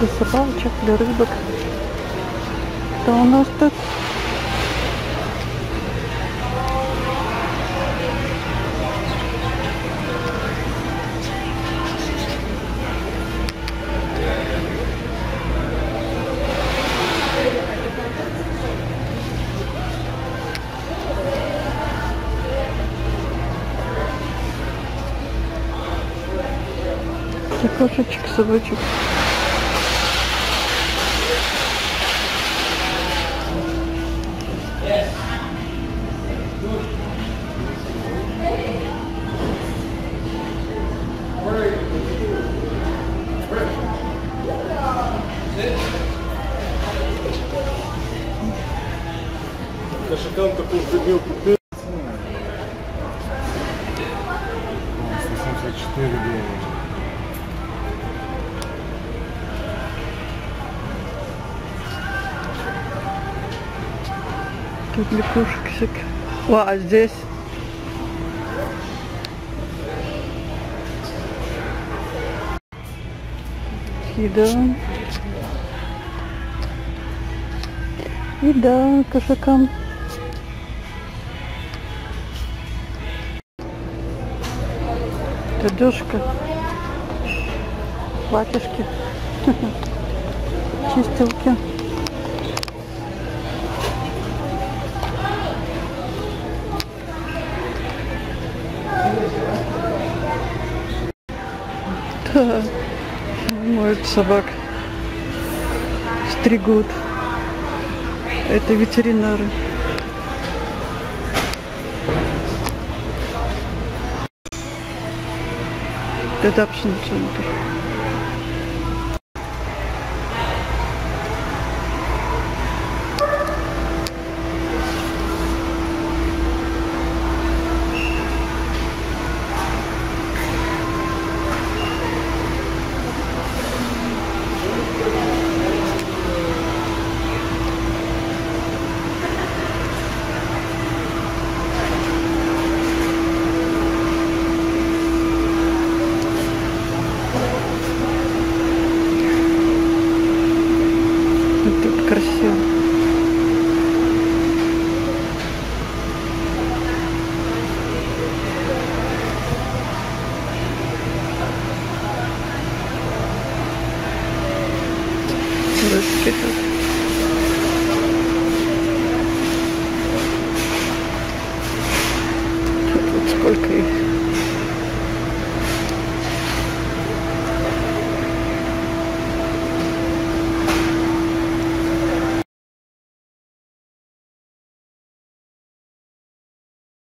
для собачек, для рыбок. Что у нас тут? Кошечек, собачек. Кошакам такой же днём купил. 174 доллара. Тут для кошек. О, а здесь? Еда. Еда кошакам. Одежка. Платьишки. Чистилки. Моют собак, стригут. Это ветеринары. Adoption Center. Сколько их?